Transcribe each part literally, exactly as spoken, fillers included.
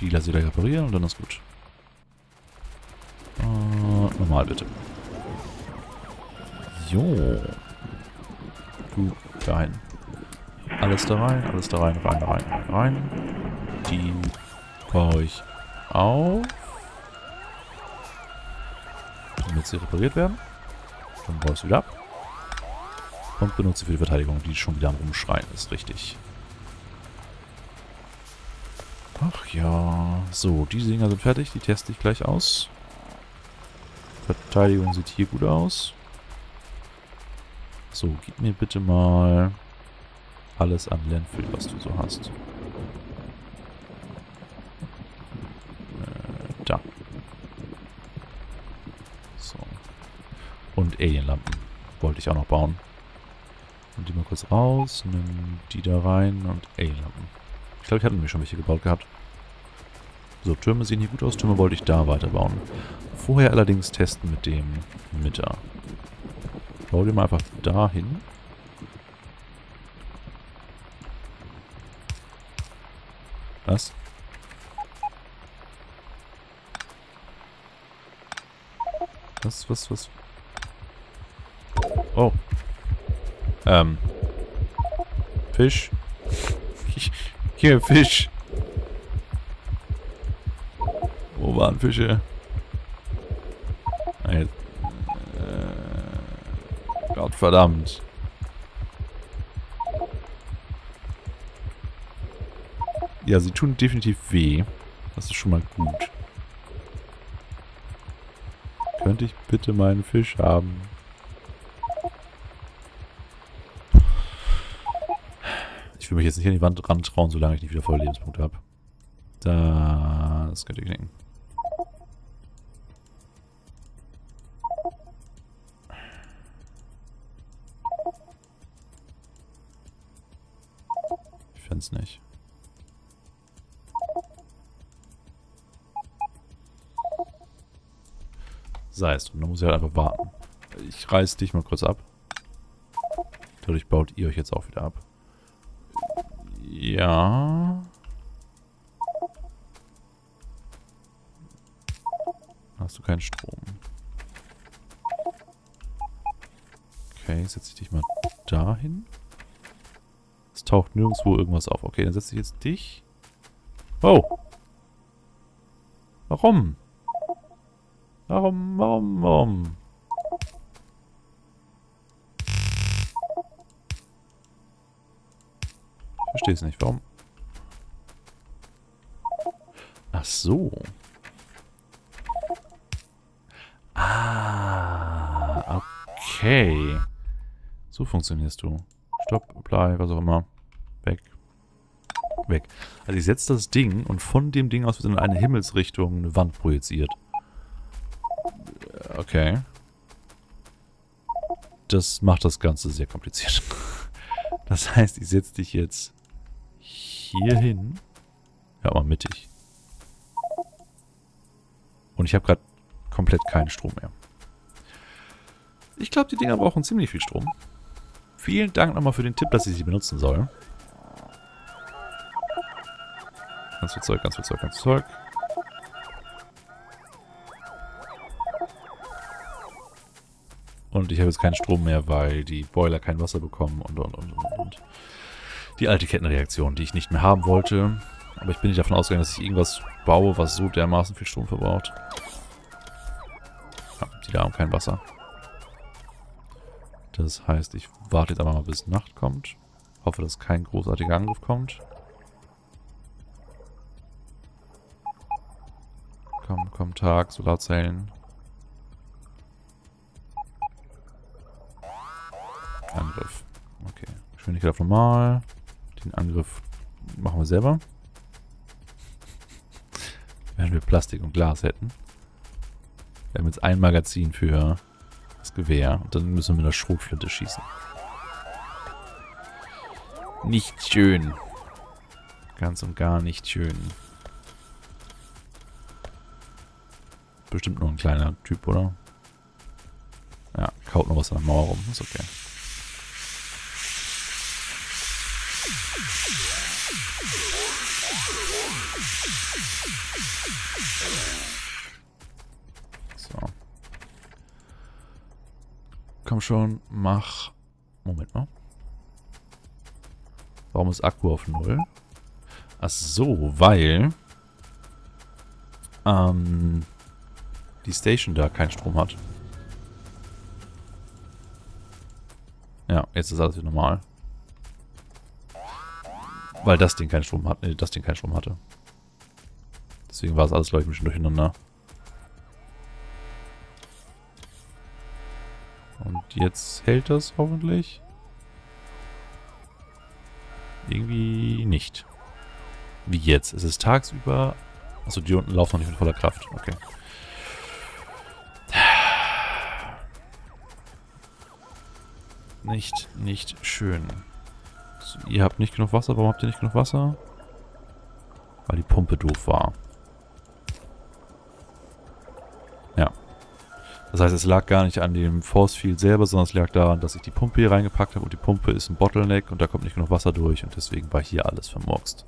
Die lasse ich gleich reparieren und dann ist gut. Äh, normal bitte. Jo. Du, rein. Alles da rein, alles da rein, rein, rein, rein, rein. Die baue ich auf. Damit sie repariert werden. Dann baue ich sie wieder ab. Und benutze für die Verteidigung, die schon wieder am Rumschreien ist, richtig. Ach ja. So, die Dinger sind fertig, die teste ich gleich aus. Verteidigung sieht hier gut aus. So, gib mir bitte mal alles an Landfill, was du so hast. Äh, da. So. Und Alienlampen wollte ich auch noch bauen. Nimm die mal kurz raus, nimm die da rein und Alienlampen. Ich glaube, ich hatte nämlich schon welche gebaut gehabt. So, Türme sehen hier gut aus. Türme wollte ich da weiterbauen. Vorher allerdings testen mit dem Mitter. Bau dir mal einfach dahin. Was? Was, was, was? Oh. Ähm. Fisch. Hier, Fisch. Wo waren Fische? Äh, Gott verdammt. Ja, sie tun definitiv weh. Das ist schon mal gut. Könnte ich bitte meinen Fisch haben? Ich will mich jetzt nicht an die Wand rantrauen, solange ich nicht wieder volle Lebenspunkte habe. Das könnt ihr knicken. Ich finde es nicht. Sei es drum, da muss ich halt einfach warten. Ich reiß dich mal kurz ab. Dadurch baut ihr euch jetzt auch wieder ab. Ja. Hast du keinen Strom? Okay, setze ich dich mal dahin. Es taucht nirgendwo irgendwas auf. Okay, dann setze ich jetzt dich. Oh! Warum? Warum, warum, warum? Verstehe es nicht, warum? Ach so. Ah, okay. So funktionierst du. Stopp, apply, was auch immer. Weg. Weg. Also ich setze das Ding und von dem Ding aus wird in eine Himmelsrichtung eine Wand projiziert. Okay. Das macht das Ganze sehr kompliziert. Das heißt, ich setze dich jetzt hier hin. Ja, mal mittig. Und ich habe gerade komplett keinen Strom mehr. Ich glaube, die Dinger brauchen ziemlich viel Strom. Vielen Dank nochmal für den Tipp, dass ich sie benutzen soll. Ganz viel Zeug, ganz viel Zeug, ganz viel Zeug. Und ich habe jetzt keinen Strom mehr, weil die Boiler kein Wasser bekommen und, und, und, und, und. Die alte Kettenreaktion, die ich nicht mehr haben wollte. Aber ich bin nicht davon ausgegangen, dass ich irgendwas baue, was so dermaßen viel Strom verbraucht. Ja, die da haben kein Wasser. Das heißt, ich warte jetzt einfach mal, bis Nacht kommt. Hoffe, dass kein großartiger Angriff kommt. Komm, komm, Tag, Solarzellen. Angriff. Okay. Geschwindigkeit auf normal. Den Angriff machen wir selber. Wenn wir Plastik und Glas hätten. Wir haben jetzt ein Magazin für das Gewehr. Und dann müssen wir mit einer Schrotflinte schießen. Nicht schön. Ganz und gar nicht schön. Bestimmt nur ein kleiner Typ, oder? Ja, kaut noch was an der Mauer rum. Ist okay. So. Komm schon, mach... Moment mal. Warum ist Akku auf null? Ach so, weil... Ähm... die Station da keinen Strom hat. Ja, jetzt ist alles wieder normal. Weil das Ding keinen Strom hat, nee, das Ding keinen Strom hatte. Deswegen war es alles, glaube ich, ein bisschen durcheinander. Und jetzt hält das hoffentlich. Irgendwie nicht. Wie jetzt? Es ist tagsüber. Achso, die unten laufen noch nicht mit voller Kraft. Okay. Nicht, nicht schön. So, ihr habt nicht genug Wasser. Warum habt ihr nicht genug Wasser? Weil die Pumpe doof war. Ja. Das heißt, es lag gar nicht an dem Force Field selber, sondern es lag daran, dass ich die Pumpe hier reingepackt habe und die Pumpe ist ein Bottleneck und da kommt nicht genug Wasser durch und deswegen war hier alles vermurkst.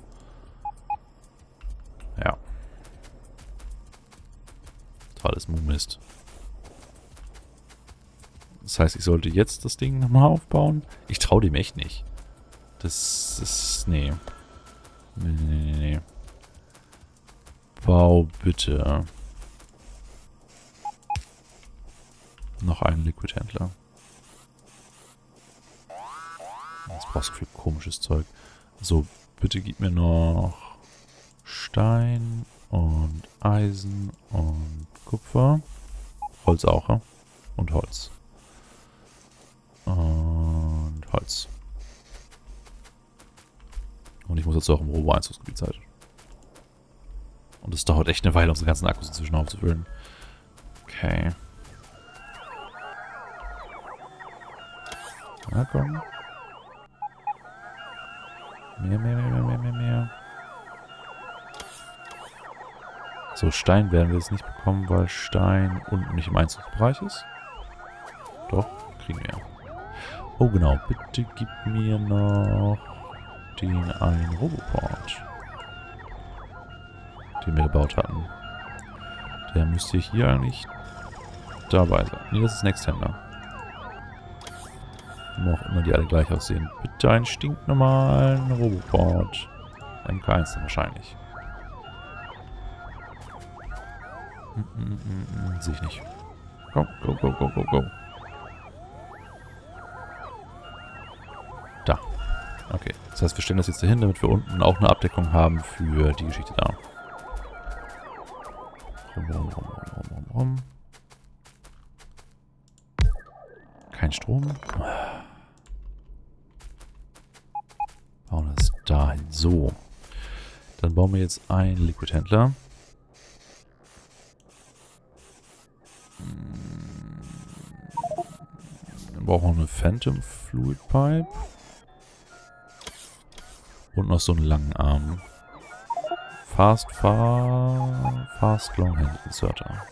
Ja. Totales Mummist. Das heißt, ich sollte jetzt das Ding nochmal aufbauen. Ich traue dem echt nicht. Das ist... Nee. Nee, nee, nee, nee. Bau bitte. Noch einen Liquid-Händler. Das brauchst du für komisches Zeug. So, bitte gib mir noch Stein und Eisen und Kupfer. Holz auch, ja? Und Holz. Und Holz. Und ich muss jetzt auch im Robo-Einzugsgebiet sein. Und es dauert echt eine Weile, unsere ganzen Akkus inzwischen aufzufüllen. Okay. Na komm. Mehr, mehr, mehr, mehr, mehr, mehr. So, Stein werden wir jetzt nicht bekommen, weil Stein unten nicht im Einzugsbereich ist. Doch, kriegen wir. Oh genau, bitte gib mir noch den einen Roboport, den wir gebaut hatten. Der müsste hier eigentlich dabei sein. Ne, das ist ein Extender. Noch immer die alle gleich aussehen. Bitte einen stinknormalen Roboport. M K eins wahrscheinlich. Hm, hm, hm, hm, sehe ich nicht. Go, go, go, go, go, go. Da. Okay. Das heißt, wir stellen das jetzt dahin, damit wir unten auch eine Abdeckung haben für die Geschichte da. Rum, rum, rum, rum, rum, rum. Kein Strom. Bauen das dahin. So. Dann bauen wir jetzt einen Liquid-Händler. Dann brauchen wir eine Phantom Fluid Pipe. Und noch so einen langen Arm. Fast, far, fast long hand inserter.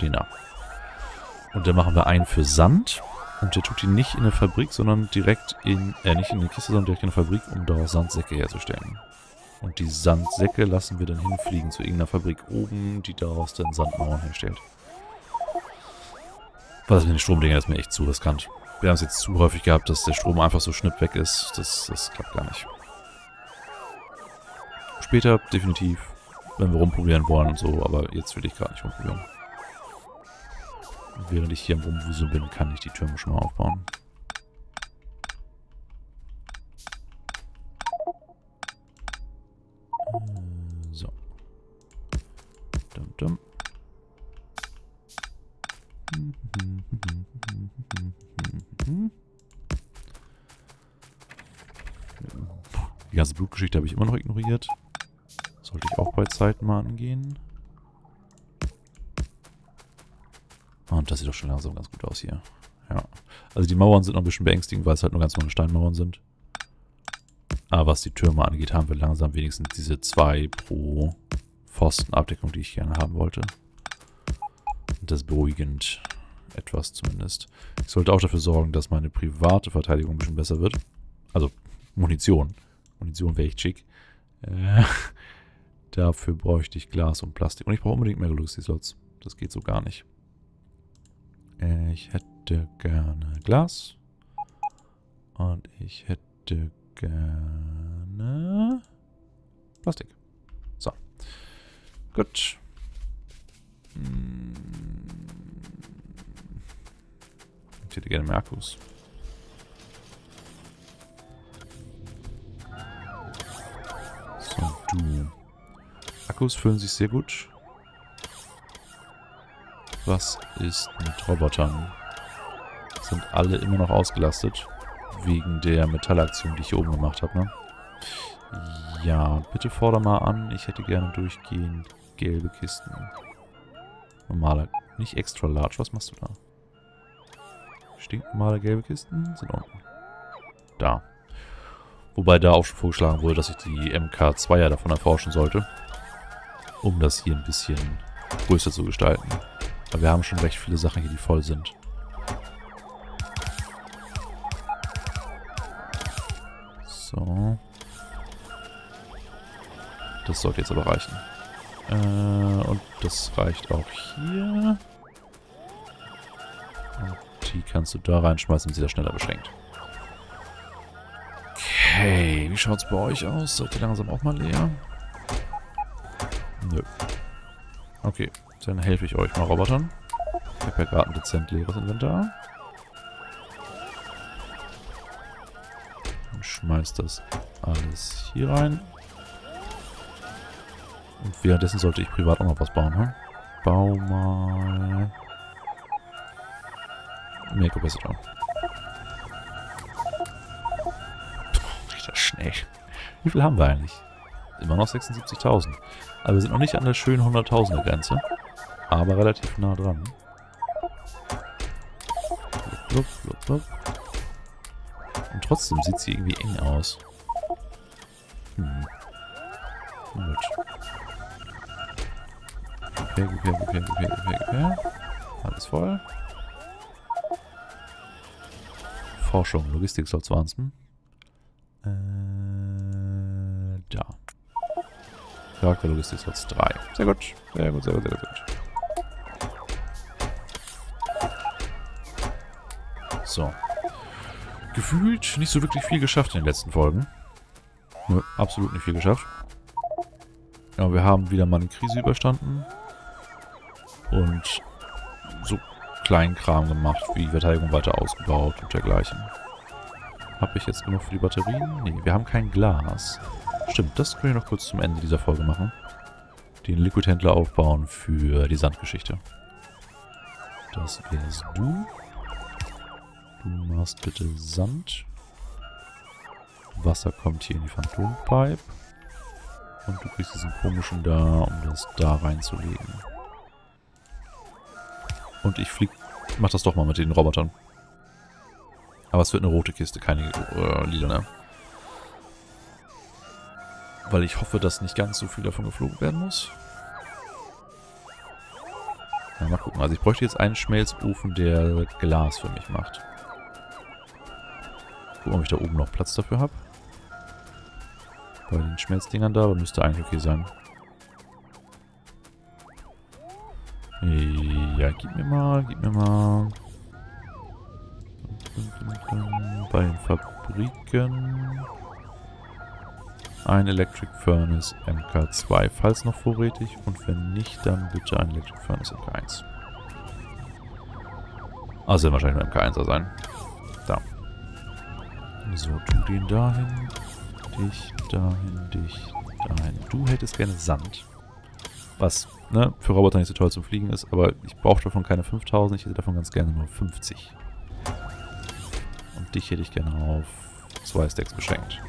Den ab. Und dann machen wir einen für Sand. Und der tut ihn nicht in der Fabrik, sondern direkt in, äh, nicht in der Kiste, sondern direkt in der Fabrik, um daraus Sandsäcke herzustellen. Und die Sandsäcke lassen wir dann hinfliegen zu irgendeiner Fabrik oben, die daraus dann Sandmauern herstellt. Was ist mit den Stromdingern? Das ist mir echt zu riskant. Wir haben es jetzt zu häufig gehabt, dass der Strom einfach so schnipp weg ist. Das, das klappt gar nicht. Später definitiv, wenn wir rumprobieren wollen und so, aber jetzt will ich gerade nicht rumprobieren. Während ich hier am Rumwuseln bin, kann ich die Türme schon mal aufbauen. So. Dum, dum. Die ganze Blutgeschichte habe ich immer noch ignoriert. Sollte ich auch bei Zeiten mal angehen. Und das sieht doch schon langsam ganz gut aus hier. Ja. Also die Mauern sind noch ein bisschen beängstigend, weil es halt nur ganz normale Steinmauern sind. Aber was die Türme angeht, haben wir langsam wenigstens diese zwei pro Pfostenabdeckung, die ich gerne haben wollte. Und das beruhigend etwas zumindest. Ich sollte auch dafür sorgen, dass meine private Verteidigung ein bisschen besser wird. Also Munition. Munition wäre echt schick. Äh, dafür bräuchte ich Glas und Plastik. Und ich brauche unbedingt mehr Galaxy-Slots. Das geht so gar nicht. Äh, ich hätte gerne Glas. Und ich hätte gerne Plastik. So. Gut. Ich hätte gerne mehr Akkus. So, du. Akkus füllen sich sehr gut. Was ist mit Robotern? Sind alle immer noch ausgelastet? Wegen der Metallaktion, die ich hier oben gemacht habe, ne? Ja, bitte forder mal an. Ich hätte gerne durchgehend gelbe Kisten. Normaler, nicht extra large. Was machst du da? Stinknormale gelbe Kisten sind unten. Da. Wobei da auch schon vorgeschlagen wurde, dass ich die M K zwei er davon erforschen sollte. Um das hier ein bisschen größer zu gestalten. Aber wir haben schon recht viele Sachen hier, die voll sind. So. Das sollte jetzt aber reichen. Äh, und das reicht auch hier. Und die kannst du da reinschmeißen, damit sie da schneller beschränkt. Okay, wie schaut's bei euch aus? Seid ihr langsam auch mal leer? Nö. Okay, dann helfe ich euch mal, Robotern. Ich habe ja gerade ein dezent leeres Inventar. Und schmeiß das alles hier rein. Und währenddessen sollte ich privat auch noch was bauen, ne? Bau mal... Make-up-Visitor. Riecht das schnell. Wie viel haben wir eigentlich? Immer noch sechsundsiebzigtausend. Aber wir sind noch nicht an der schönen hunderttausender-Grenze. Aber relativ nah dran. Blub, blub, blub. Und trotzdem sieht sie irgendwie eng aus. Hm. Gut. Okay, okay, okay, okay, okay, okay. Alles voll. Forschung, Logistik-Slots waren es. Äh, da. Charakter Logistik-Slots drei. Sehr gut. Sehr gut, sehr gut, sehr gut, sehr gut. So. Gefühlt nicht so wirklich viel geschafft in den letzten Folgen. Nö, absolut nicht viel geschafft. Aber wir haben wieder mal eine Krise überstanden. Und so kleinen Kram gemacht, wie Verteidigung weiter ausgebaut und dergleichen. Habe ich jetzt genug für die Batterien? Nee, wir haben kein Glas. Stimmt, das können wir noch kurz zum Ende dieser Folge machen. Den Liquid-Händler aufbauen für die Sandgeschichte. Das wärst du. Du machst bitte Sand. Wasser kommt hier in die Phantompipe. Und du kriegst diesen komischen da, um das da reinzulegen. Und ich flieg... Mach das doch mal mit den Robotern. Aber es wird eine rote Kiste, keine äh, lila, ne? Weil ich hoffe, dass nicht ganz so viel davon geflogen werden muss. Ja, mal gucken. Also ich bräuchte jetzt einen Schmelzofen, der Glas für mich macht. Gucken, ob ich da oben noch Platz dafür habe. Bei den Schmelzdingern da, aber müsste eigentlich okay sein. Ja, gib mir mal, gib mir mal. Bei den Fabriken. Ein Electric Furnace M K zwei, falls noch vorrätig. Und wenn nicht, dann bitte ein Electric Furnace M K eins. Also wahrscheinlich nur M K eins sein. Da. So, tu den dahin. Dich dahin, dich dahin. Du hättest gerne Sand. Was ne, für Roboter nicht so toll zum Fliegen ist, aber ich brauche davon keine fünftausend, ich hätte davon ganz gerne nur fünfzig. Und dich hätte ich gerne auf zwei Stacks beschränkt.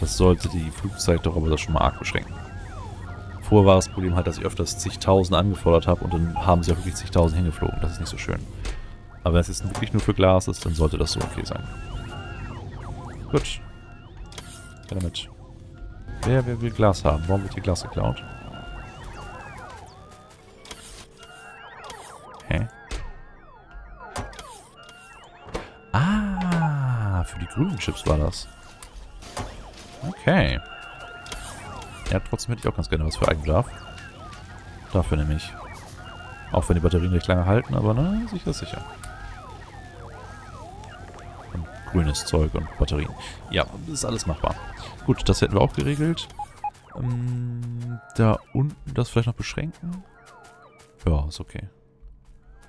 Das sollte die Flugzeit der Roboter schon mal arg beschränken. Vorher war das Problem halt, dass ich öfters zigtausend angefordert habe und dann haben sie auch wirklich zigtausend hingeflogen. Das ist nicht so schön. Aber wenn es jetzt wirklich nur für Glas ist, dann sollte das so okay sein. Gut. Ja, damit. Wer, wer will Glas haben? Warum wird hier Glas geklaut? Grünenchips war das. Okay. Ja, trotzdem hätte ich auch ganz gerne was für Eigenbedarf. Dafür nämlich. Auch wenn die Batterien recht lange halten, aber ne, sicher, sicher. Und grünes Zeug und Batterien. Ja, ist alles machbar. Gut, das hätten wir auch geregelt. Ähm, da unten das vielleicht noch beschränken? Ja, ist okay.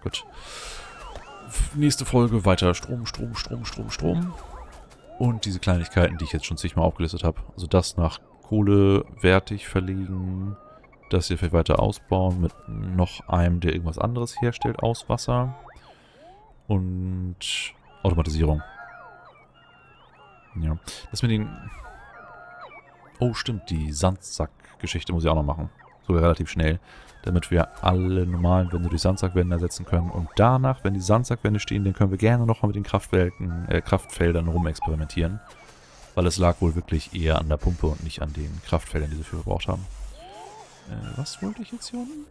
Gut. Nächste Folge weiter Strom, Strom, Strom, Strom, Strom. Und diese Kleinigkeiten, die ich jetzt schon zigmal aufgelistet habe. Also das nach Kohle wertig verlegen. Das hier vielleicht weiter ausbauen mit noch einem, der irgendwas anderes herstellt aus Wasser. Und Automatisierung. Ja. Das mit den... Oh, stimmt. Die Sandsack-Geschichte muss ich auch noch machen. Sogar relativ schnell. Damit wir alle normalen Wände durch Sandsackwände ersetzen können. Und danach, wenn die Sandsackwände stehen, dann können wir gerne nochmal mit den Kraftwerken, äh, Kraftfeldern rumexperimentieren. Weil es lag wohl wirklich eher an der Pumpe und nicht an den Kraftfeldern, die sie für verbraucht haben. Äh, was wollte ich jetzt hier unten?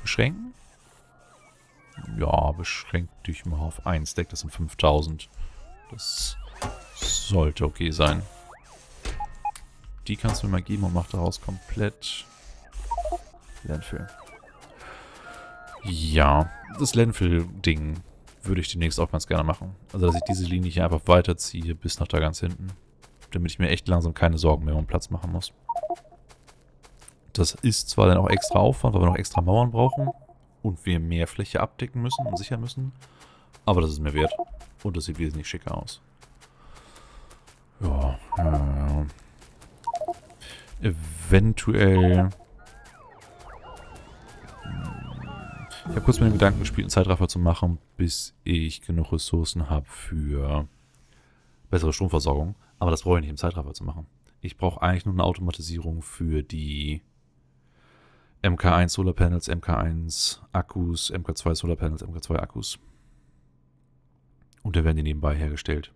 Beschränken? Ja, beschränkt dich mal auf ein Stack. Das sind fünftausend. Das sollte okay sein. Die kannst du mir mal geben und mach daraus komplett Landfill. Ja, das Landfill-Ding würde ich demnächst auch ganz gerne machen. Also, dass ich diese Linie hier einfach weiterziehe bis nach da ganz hinten. Damit ich mir echt langsam keine Sorgen mehr um Platz machen muss. Das ist zwar dann auch extra Aufwand, weil wir noch extra Mauern brauchen und wir mehr Fläche abdecken müssen und sichern müssen. Aber das ist mir wert. Und das sieht wesentlich schicker aus. Ja, ja, ja. Eventuell... Ich habe kurz mit dem Gedanken gespielt, einen Zeitraffer zu machen, bis ich genug Ressourcen habe für bessere Stromversorgung. Aber das brauche ich nicht, im Zeitraffer zu machen. Ich brauche eigentlich nur eine Automatisierung für die M K eins Solarpanels, M K eins Akkus, M K zwei Solarpanels, M K zwei Akkus. Und dann werden die nebenbei hergestellt.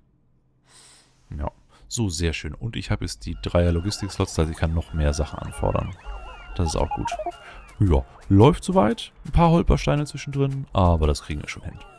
Ja, so sehr schön. Und ich habe jetzt die Dreier Logistik-Slots, also ich kann noch mehr Sachen anfordern. Das ist auch gut. Ja, läuft soweit. Ein paar Holpersteine zwischendrin, aber das kriegen wir schon hin.